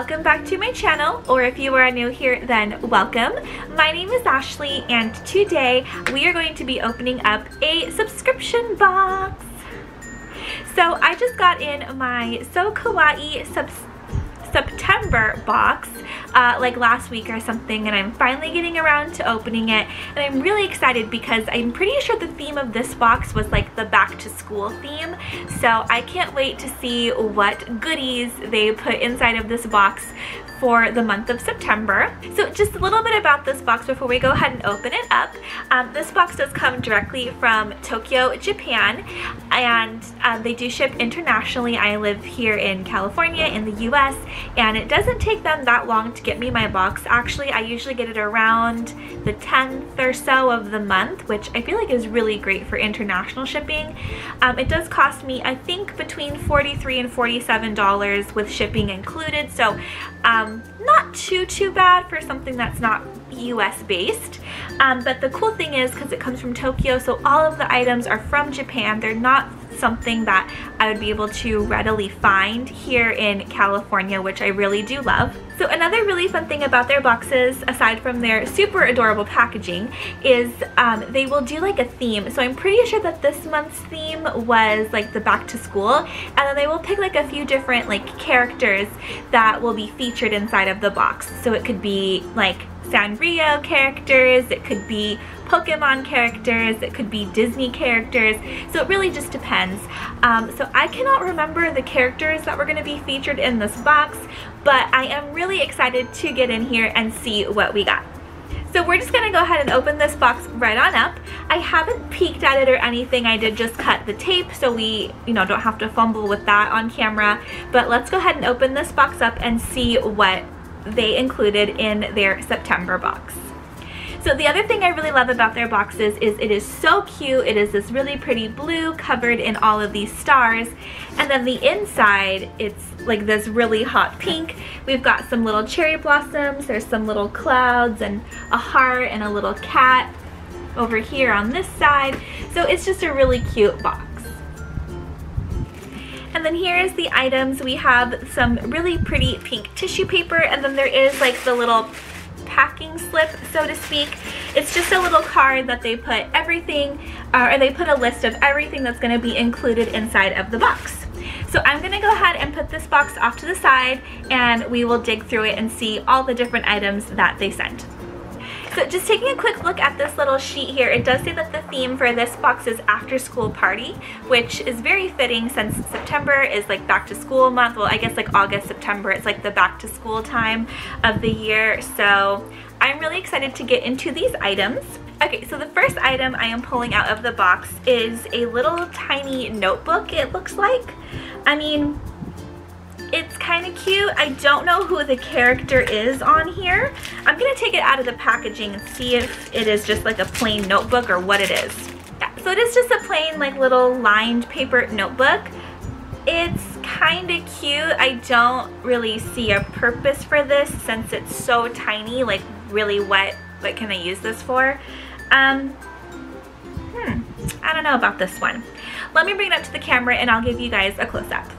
welcome back to my channel, or if you are new here, then welcome. My name is Ashley, and today we are going to be opening up a subscription box. So I just got in my So Kawaii September box like last week or something, and I'm finally getting around to opening it, and I'm really excited because I'm pretty sure the theme of this box was like the back to school theme, so I can't wait to see what goodies they put inside of this box for the month of September. So just a little bit about this box before we go ahead and open it up. This box does come directly from Tokyo, Japan, and they do ship internationally. I live here in California in the US, and it doesn't take them that long to get me my box. Actually, I usually get it around the 10th or so of the month, which I feel like is really great for international shipping. It does cost me, I think, between $43 and $47 with shipping included, so not too bad for something that's not US based. But the cool thing is, because it comes from Tokyo, so all of the items are from Japan. They're not something that I would be able to readily find here in California, which I really do love. So another really fun thing about their boxes, aside from their super adorable packaging, is they will do like a theme. So I'm pretty sure that this month's theme was like the back to school, and then they will pick like a few different like characters that will be featured inside of the box. So it could be like Sanrio characters, it could be Pokemon characters, it could be Disney characters, so it really just depends. So I cannot remember the characters that were going to be featured in this box, but I am really excited to get in here and see what we got. So we're just going to go ahead and open this box right on up. I haven't peeked at it or anything. I did just cut the tape, so we, you know, don't have to fumble with that on camera, but let's go ahead and open this box up and see what they included in their September box. So the other thing I really love about their boxes is it is so cute. It is this really pretty blue covered in all of these stars, and then the inside, it's like this really hot pink. We've got some little cherry blossoms, there's some little clouds and a heart and a little cat over here on this side, so it's just a really cute box. And then here is the items. We have some really pretty pink tissue paper, and then there is like the little packing slip, so to speak. It's just a little card that they put everything, or they put a list of everything that's going to be included inside of the box. So I'm going to go ahead and put this box off to the side, and we will dig through it and see all the different items that they sent. So just taking a quick look at this little sheet here, it does say that the theme for this box is after school party, which is very fitting since September is like back to school month. Well, I guess like August, September, it's like the back to school time of the year. So I'm really excited to get into these items. Okay, so the first item I am pulling out of the box is a little tiny notebook, it looks like. I mean, it's kind of cute. I don't know who the character is on here. I'm going to take it out of the packaging and see if it is just like a plain notebook or what it is. Yeah, so it is just a plain like little lined paper notebook. It's kind of cute. I don't really see a purpose for this since it's so tiny. Like, really, what can I use this for? I don't know about this one. Let me bring it up to the camera and I'll give you guys a close-up.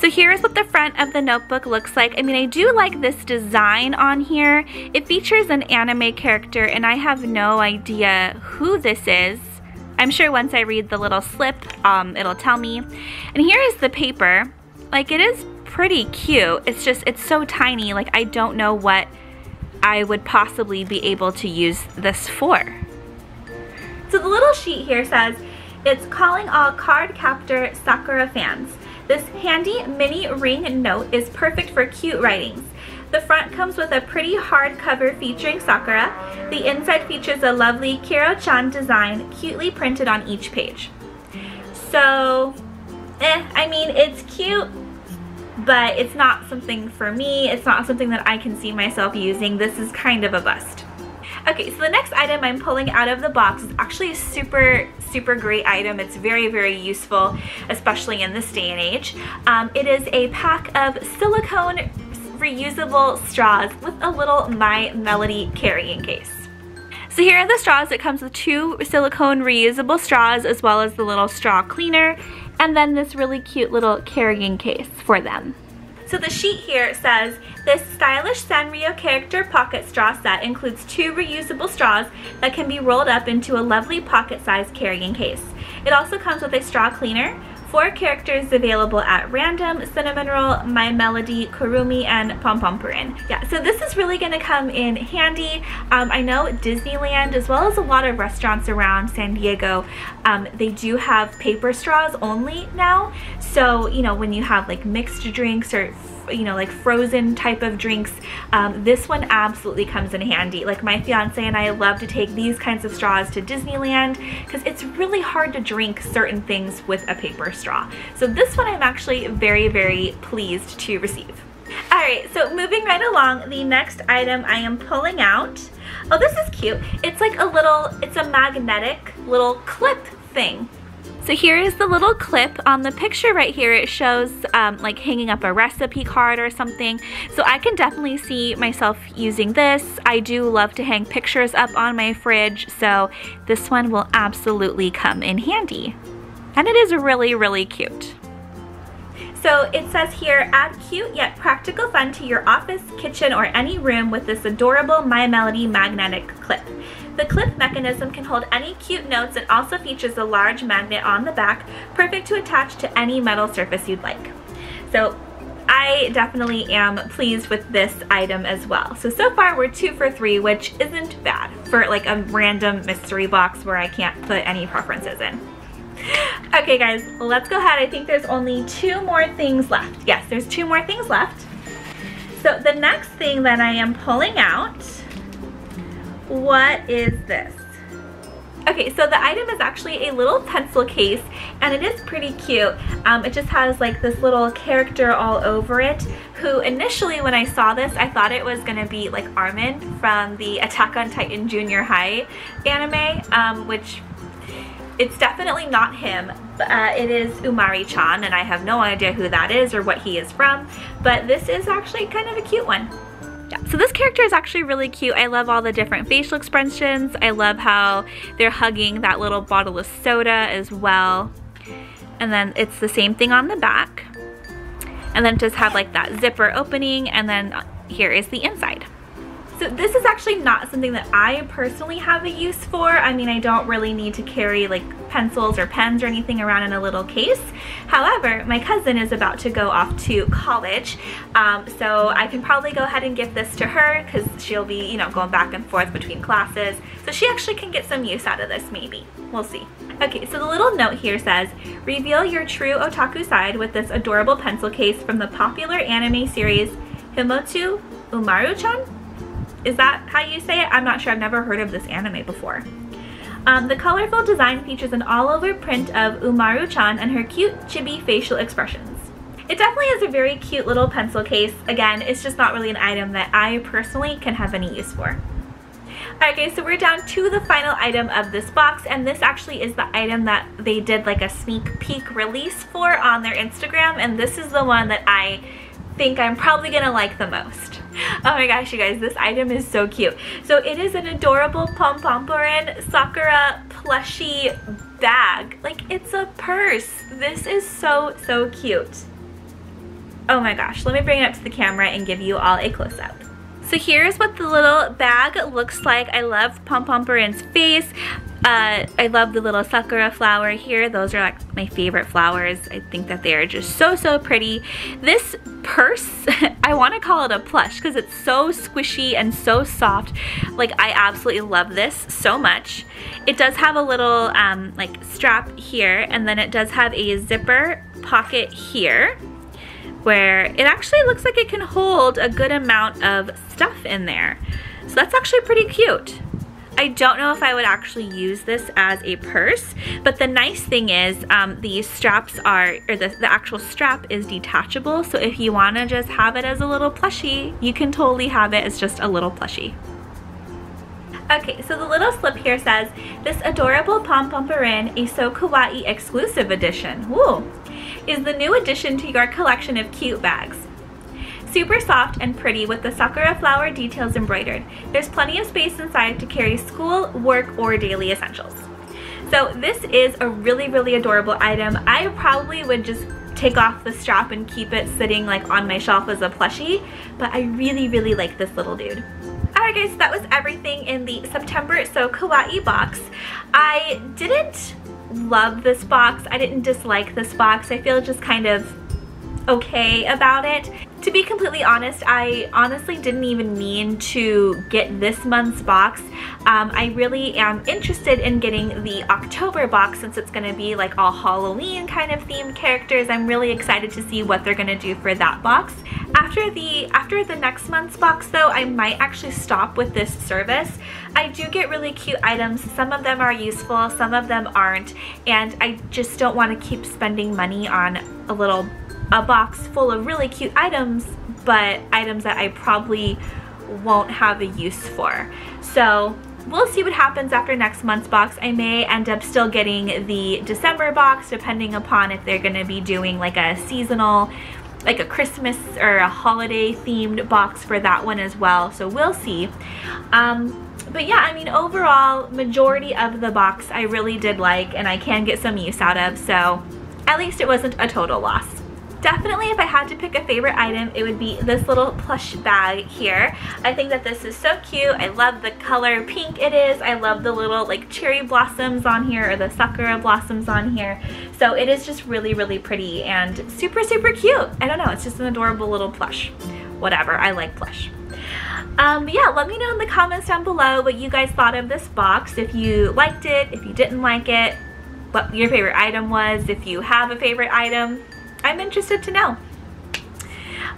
So here is what the front of the notebook looks like. I mean, I do like this design on here. It features an anime character, and I have no idea who this is. I'm sure once I read the little slip, it'll tell me. And here is the paper. Like, it is pretty cute. It's just, it's so tiny. Like, I don't know what I would possibly be able to use this for. So the little sheet here says, it's calling all Card Captor Sakura fans. This handy mini ring note is perfect for cute writings. The front comes with a pretty hard cover featuring Sakura. The inside features a lovely Kiro-chan design cutely printed on each page. So, I mean, it's cute, but it's not something for me. It's not something that I can see myself using. This is kind of a bust. Okay, so the next item I'm pulling out of the box is actually a super great item. It's very useful, especially in this day and age. It is a pack of silicone reusable straws with a little My Melody carrying case. So here are the straws. It comes with two silicone reusable straws as well as the little straw cleaner, and then this really cute little carrying case for them. So the sheet here says, this stylish Sanrio character pocket straw set includes 2 reusable straws that can be rolled up into a lovely pocket-sized carrying case. It also comes with a straw cleaner, 4 characters available at random: Cinnamon Roll, My Melody, Kurumi, and Pom Pom Purin. Yeah, so this is really going to come in handy. I know Disneyland, as well as a lot of restaurants around San Diego, they do have paper straws only now. So, you know, when you have like mixed drinks or, you know, like frozen type of drinks, this one absolutely comes in handy. Like, my fiance and I love to take these kinds of straws to Disneyland because it's really hard to drink certain things with a paper straw. So this one I'm actually very, very pleased to receive. Alright, so moving right along, the next item I am pulling out. Oh, this is cute. It's like a little, it's a magnetic little clip thing. So here is the little clip. On the picture right here, it shows like hanging up a recipe card or something. So I can definitely see myself using this. I do love to hang pictures up on my fridge, so this one will absolutely come in handy. And it is really, really cute. So it says here, add cute yet practical fun to your office, kitchen, or any room with this adorable My Melody magnetic clip. The clip mechanism can hold any cute notes and also features a large magnet on the back, perfect to attach to any metal surface you'd like. So I definitely am pleased with this item as well. So far we're 2 for 3, which isn't bad for like a random mystery box where I can't put any preferences in. Okay guys, let's go ahead. I think there's only 2 more things left. Yes, there's 2 more things left. So the next thing that I am pulling out, what is this? Okay, so the item is actually a little pencil case, and it is pretty cute. It just has like this little character all over it, who initially when I saw this, I thought it was going to be like Armin from the Attack on Titan Junior High anime, which it's definitely not him. It is Umaru-chan, and I have no idea who that is or what he is from, but this is actually kind of a cute one. Yeah, so this character is actually really cute. I love all the different facial expressions. I love how they're hugging that little bottle of soda as well. And then it's the same thing on the back. And then just have like that zipper opening, and then here is the inside. So this is actually not something that I personally have a use for. I mean, I don't really need to carry like pencils or pens or anything around in a little case. However, my cousin is about to go off to college, so I can probably go ahead and give this to her because she'll be, you know, going back and forth between classes. So she actually can get some use out of this, maybe. We'll see. Okay, so the little note here says, reveal your true otaku side with this adorable pencil case from the popular anime series Himouto Umaru-chan? Is that how you say it? I'm not sure. I've never heard of this anime before. The colorful design features an all-over print of Umaru-chan and her cute chibi facial expressions. It definitely is a very cute little pencil case. Again, it's just not really an item that I personally can have any use for. Alright guys, so we're down to the final item of this box, and this actually is the item that they did like a sneak peek release for on their Instagram, and this is the one that I think I'm probably gonna like the most. Oh my gosh, you guys, this item is so cute. So it is an adorable Pom Pom Purin Sakura plushie bag. Like, it's a purse. This is so, so cute. Oh my gosh, let me bring it up to the camera and give you all a close-up. So here's what the little bag looks like. I love Pom Pom Purin's face. I love the little sakura flower here. Those are like my favorite flowers. I think that they are just so, so pretty. This purse, I want to call it a plush because it's so squishy and so soft. Like, I absolutely love this so much. It does have a little like strap here, and then it does have a zipper pocket here, where it actually looks like it can hold a good amount of stuff in there. So that's actually pretty cute. I don't know if I would actually use this as a purse, but the nice thing is the straps are, or the actual strap is detachable, so if you want to just have it as a little plushie, you can totally have it as just a little plushie. Okay, so the little slip here says, this adorable Pom Pom Purin, a So Kawaii exclusive edition. Woo! Is the new addition to your collection of cute bags. Super soft and pretty with the sakura flower details embroidered. There's plenty of space inside to carry school, work, or daily essentials. So this is a really, really adorable item. I probably would just take off the strap and keep it sitting like on my shelf as a plushie, but I really like this little dude. Alright guys, so that was everything in the September So Kawaii box. I didn't love this box, I didn't dislike this box, I feel just kind of okay about it. To be completely honest, I honestly didn't even mean to get this month's box. I really am interested in getting the October box since it's gonna be like all Halloween kind of themed characters. I'm really excited to see what they're gonna do for that box. After the next month's box though, I might actually stop with this service. I do get really cute items. Some of them are useful, some of them aren't, and I just don't want to keep spending money on a box full of really cute items, but items that I probably won't have a use for. So we'll see what happens after next month's box. I may end up still getting the December box depending upon if they're gonna be doing like a seasonal, like a Christmas or a holiday themed box for that one as well, so we'll see. But yeah, I mean, overall, majority of the box I really did like and I can get some use out of, so at least it wasn't a total loss. Definitely, if I had to pick a favorite item, it would be this little plush bag here. I think that this is so cute. I love the color pink it is. I love the little like cherry blossoms on here, or the sakura blossoms on here. So it is just really pretty and super cute. I don't know, it's just an adorable little plush. Whatever, I like plush. But yeah, let me know in the comments down below what you guys thought of this box. If you liked it, if you didn't like it, what your favorite item was, if you have a favorite item. I'm interested to know.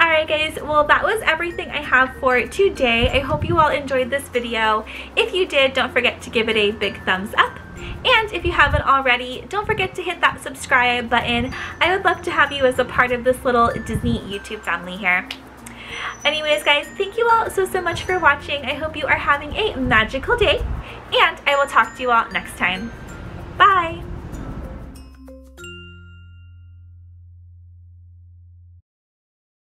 Alright guys, well that was everything I have for today. I hope you all enjoyed this video. If you did, don't forget to give it a big thumbs up. And if you haven't already, don't forget to hit that subscribe button. I would love to have you as a part of this little Disney YouTube family here. Anyways guys, thank you all so much for watching. I hope you are having a magical day, and I will talk to you all next time.